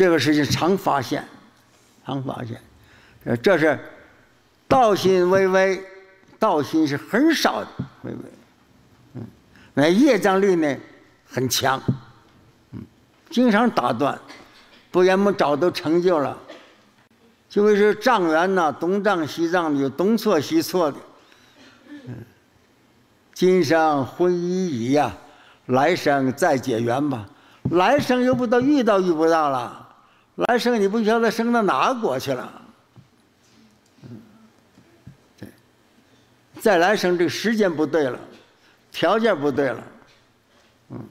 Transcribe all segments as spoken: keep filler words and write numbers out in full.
这个事情常发现，常发现。呃，这是道心微微，道心是很少的微微。嗯，那业障力呢很强，嗯，经常打断，不然我们早都成就了。就会是障缘呐，东障西障的，有东错西错的。嗯，今生婚姻已呀，来生再结缘吧。 来生又不到遇到遇不到了，来生你不晓得生到哪国去了。嗯，对，再来生这个时间不对了，条件不对了，嗯，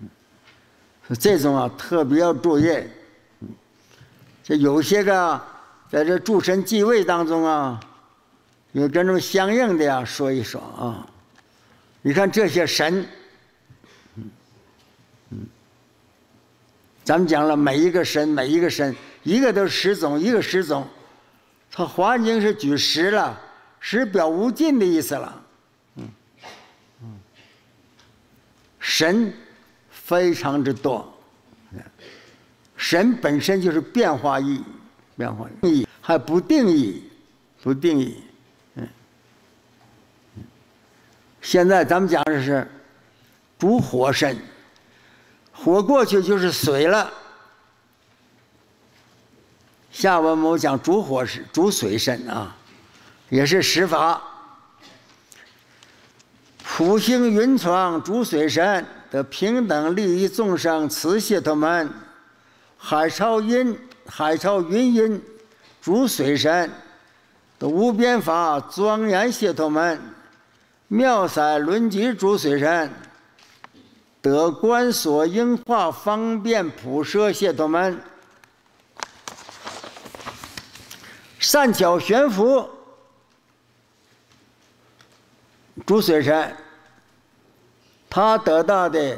嗯这种啊特别要注意。嗯，这有些个在这诸神继位当中啊，有跟这种相应的呀、啊、说一说啊。你看这些神，嗯，嗯。 咱们讲了，每一个神，每一个神，一个都是十种，一个十种。他《华严经》是举十了，十表无尽的意思了。嗯嗯，神非常之多，神本身就是变化意，变化意还不定义，不定义。嗯，现在咱们讲的是主火神。 火过去就是水了。下文我讲主火是主水身啊，也是十法。普星云床主水身的平等利益众生，慈系他们。海潮音海潮云音主水身的无边法庄严系他们。妙色轮集主水身。 得观所应化方便普摄解脱门，善巧悬浮主水神，他得到的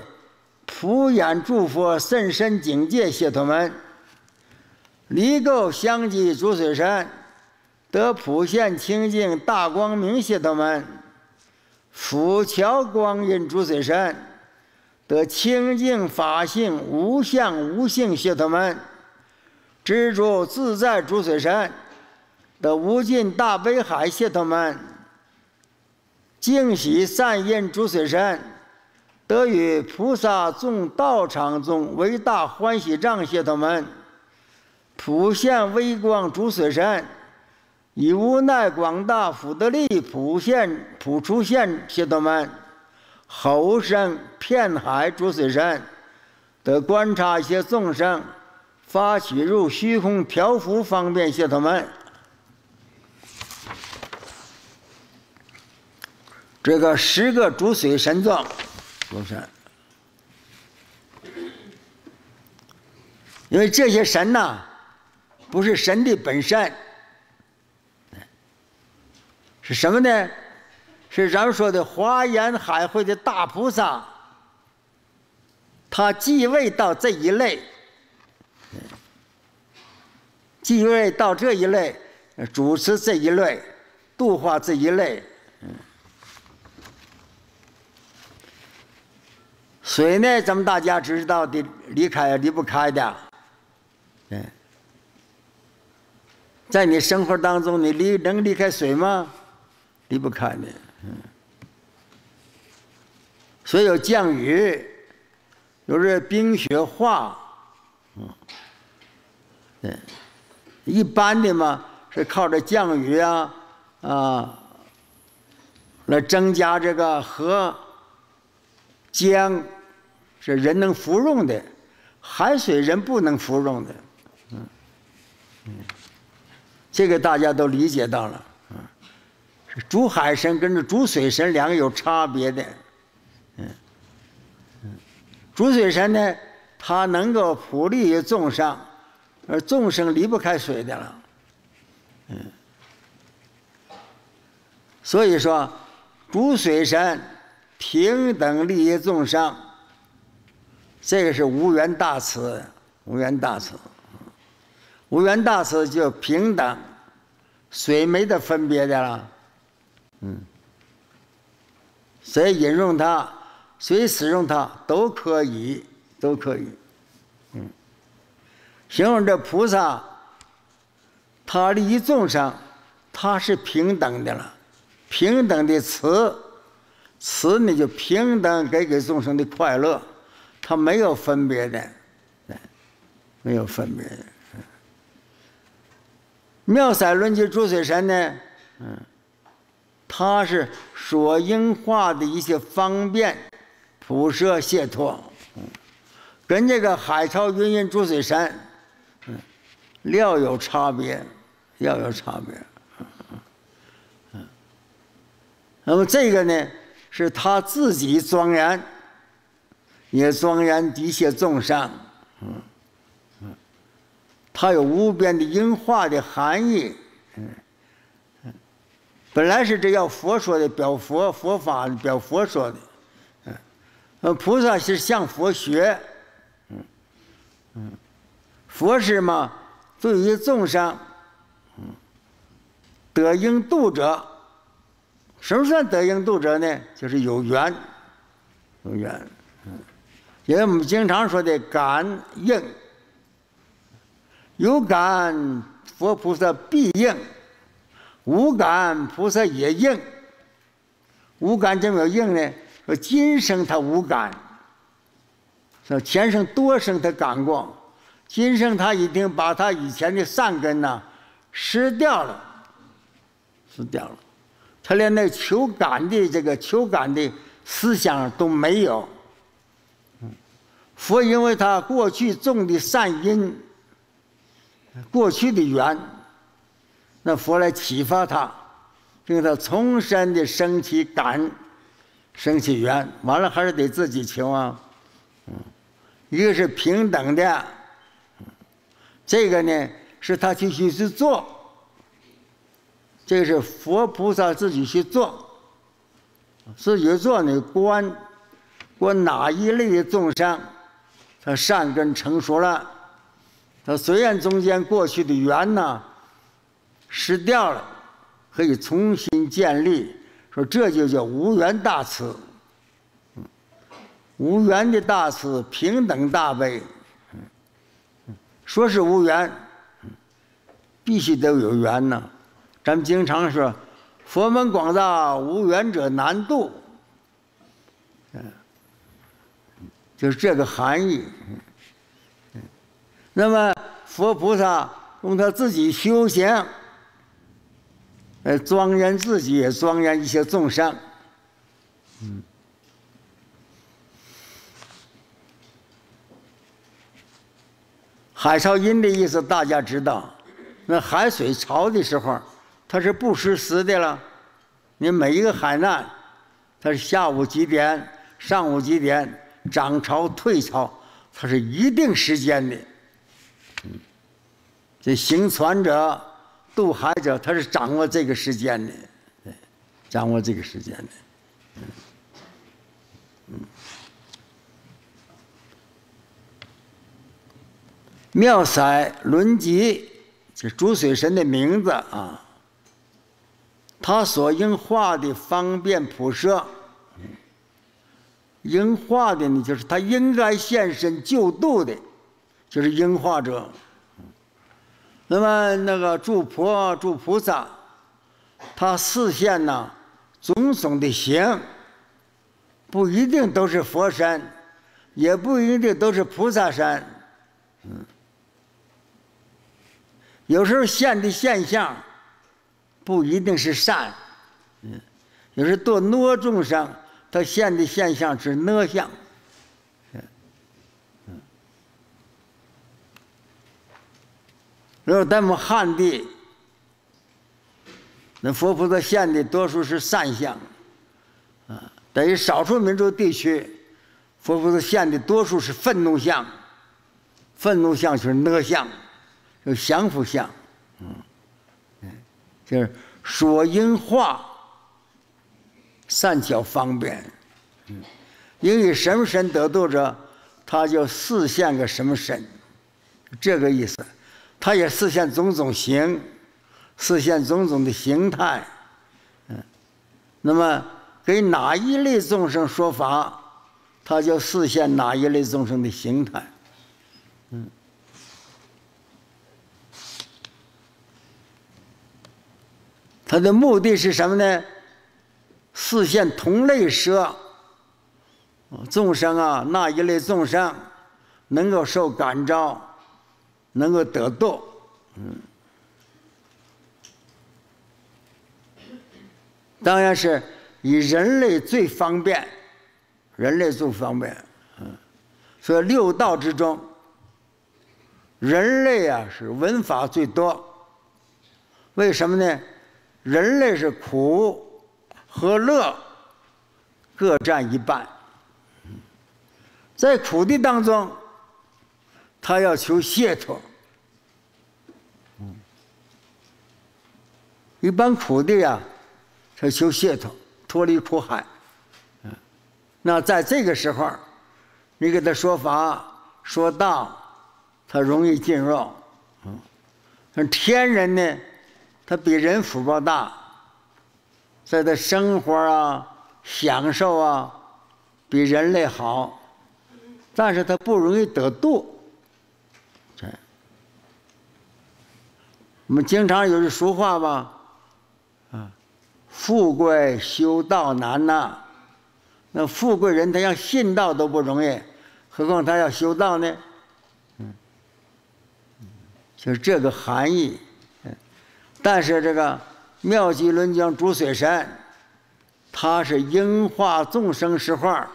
普眼诸佛甚深警戒解脱门，离垢相继主水神，得普现清净大光明解脱门，普桥光印主水神。 得清净法性无相无性解脱门，知足自在主水身；得无尽大悲海解脱门，净喜善印主水身；得与菩萨众道场中为大欢喜障解脱门，普现微光主水身；以无奈广大福德力普现普出现解脱门。 猴身遍海主水身，得观察一些众生，发起入虚空调伏方便解脱门。这个十个主水神藏，主神，因为这些神呐、啊，不是神的本身，是什么呢？ 是咱们说的华严海会的大菩萨，他继位到这一类，继位到这一类，主持这一类，度化这一类。水呢，咱们大家知道的，离开离不开的。嗯，在你生活当中，你离能离开水吗？离不开的。 嗯，所以有降雨，有这冰雪化，嗯，对，一般的嘛是靠着降雨啊啊，来增加这个河、江是人能服用的，海水人不能服用的，嗯嗯，这个大家都理解到了。 主海神跟着主水神两个有差别的，嗯，主水神呢，他能够普利于众生，而众生离不开水的了，嗯，所以说主水神平等利益众生，这个是无缘大慈，无缘大慈，无缘大慈就平等，水没得分别的了。 嗯，谁引用它，谁使用它都可以，都可以。嗯，形容这菩萨，他利益众生，他是平等的了，平等的慈，慈呢就平等给给众生的快乐，他没有分别的，没有分别的。妙色轮及诸水神呢，嗯，他是所应化的一些方便普摄解脱，嗯，跟这个海潮云云诸水神。 料有差别，要有差别。嗯，那么这个呢，是他自己庄严，也庄严一切众生。嗯嗯，它有无边的音化的含义。嗯嗯，本来是这要佛说的，表佛佛法，表佛说的。嗯，呃，菩萨是向佛学。嗯嗯，佛是嘛？ 对于众生，嗯，得应度者，什么算得应度者呢？就是有缘，有缘，嗯，因为我们经常说的感应，有感佛菩萨必应，无感菩萨也应。无感怎么有应呢？说今生他无感，说前生多生他感过。 今生他已经把他以前的善根呢，失掉了，失掉了，他连那求感的这个求感的思想都没有。佛因为他过去种的善因，过去的缘，那佛来启发他，令他重新的升起感，升起缘，完了还是得自己求啊。嗯，一个是平等的。 这个呢，是他去去去做，这个是佛菩萨自己去做，自己做呢观，观哪一类的众生，他善根成熟了，他虽然中间过去的缘呢失掉了，可以重新建立，说这就叫无缘大慈，无缘的大慈，平等大悲。 说是无缘，必须得有缘呢。咱们经常说，佛门广大，无缘者难度。嗯，就是这个含义。那么佛菩萨用他自己修行，呃，庄严自己，也庄严一些众生。嗯。 海潮音的意思大家知道，那海水潮的时候，它是不失时的了。你每一个海难，它是下午几点、上午几点涨潮、退潮，它是一定时间的。这行船者、渡海者，他是掌握这个时间的，对，掌握这个时间的。嗯。 妙色轮及，这诸水神的名字啊，他所应化的方便普摄，应化的呢，就是他应该现身救度的，就是应化者。那么那个诸佛、诸菩萨，他示现呢种种的行，不一定都是佛身，也不一定都是菩萨身，嗯。 有时候现的现象不一定是善，嗯，有时多挪众生，他现的现象是挪相，嗯嗯。然后咱们汉地，那佛菩萨现的多数是善相，啊，等于少数民族地区，佛菩萨现的多数是愤怒相，愤怒相就是挪相。 有降伏相，嗯，嗯，就是所应化善巧方便，嗯，因为什么身得度者，他就示现个什么身，这个意思。他也示现种种形，示现种种的形态，嗯，那么给哪一类众生说法，他就示现哪一类众生的形态，嗯。它的目的是什么呢？示现同类舍，众生啊，那一类众生能够受感召，能够得度，嗯，当然是以人类最方便，人类最方便，嗯，所以六道之中，人类啊是闻法最多，为什么呢？人类是苦和乐各占一半，在苦的当中，他要求解脱。一般苦的呀，他求解脱，脱离苦海。那在这个时候，你给他说法说道，他容易进入。嗯，天人呢？他比人福报大，在他生活啊、享受啊，比人类好，但是他不容易得度。对，我们经常有句俗话吧，啊，富贵修道难呐。那富贵人他要信道都不容易，何况他要修道呢？嗯，就是这个含义。但是这个妙寂轮经竺水神，他是应化众生实化，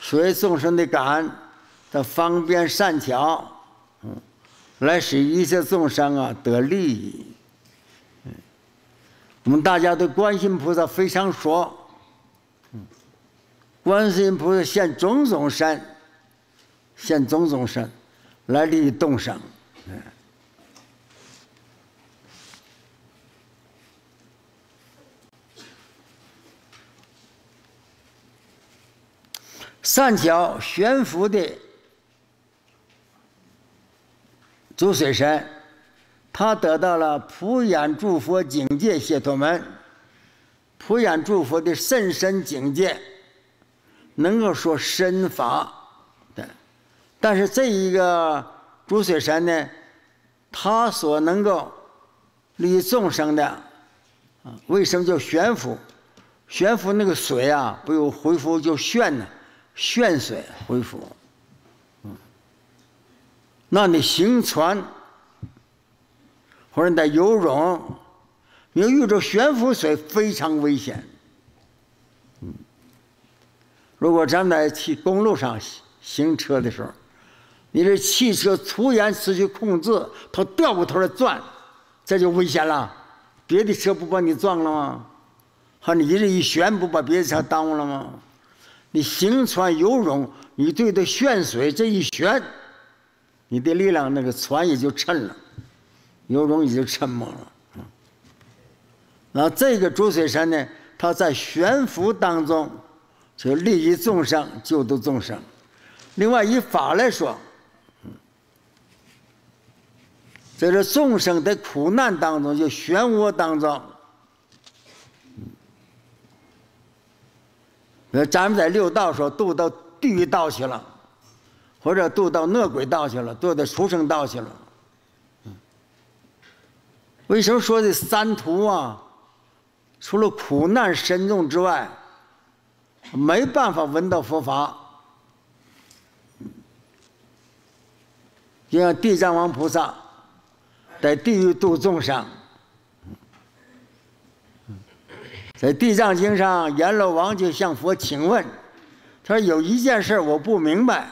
随众生的感，他方便善巧，嗯，来使一切众生啊得利益。嗯，我们大家对观世音菩萨非常熟，嗯，观世音菩萨现种种身，现种种身，来利益众生。嗯，善巧悬浮的竺水神，他得到了普眼诸佛警戒解脱门，普眼诸佛的甚深警戒，能够说深法的。但是这一个竺水神呢，他所能够利益众生的，啊，为什么叫悬浮？悬浮那个水啊，不有回复就旋呢？旋水恢复，嗯，那你行船或者你在游泳，你遇着悬浮水非常危险。嗯，如果咱们在汽公路上行车的时候，你这汽车突然失去控制，它掉过头来转，这就危险了。别的车不把你撞了吗？还你一一旋不把别的车耽误了吗？你行船游泳，你对着旋水这一旋，你的力量那个船也就沉了，游泳也就沉没了。那这个竺水神呢，他在悬浮当中就利益众生，救度众生。另外以法来说，在这众生在苦难当中，就漩涡当中。咱们在六道时候渡到地狱道去了，或者渡到恶鬼道去了，渡到畜生道去了。为什么说这三途啊，除了苦难深重之外，没办法闻到佛法？就像地藏王菩萨在地狱度众生，在《地藏经》上，阎罗王就向佛请问，他说有一件事我不明白，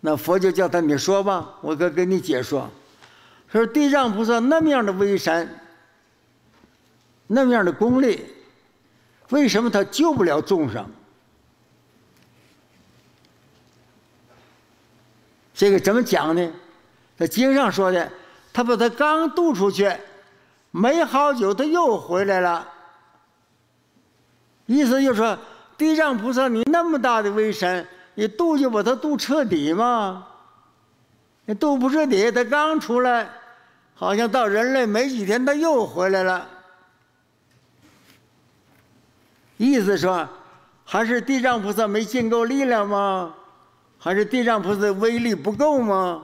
那佛就叫他你说吧，我可给你解说。他说地藏菩萨那么样的威神，那么样的功力，为什么他救不了众生？这个怎么讲呢？在经上说的，他把他刚渡出去，没好久他又回来了。意思就是说，地藏菩萨，你那么大的威神，你渡就把他渡彻底嘛？你渡不彻底，他刚出来，好像到人类没几天，他又回来了。意思说，还是地藏菩萨没尽够力量吗？还是地藏菩萨的威力不够吗？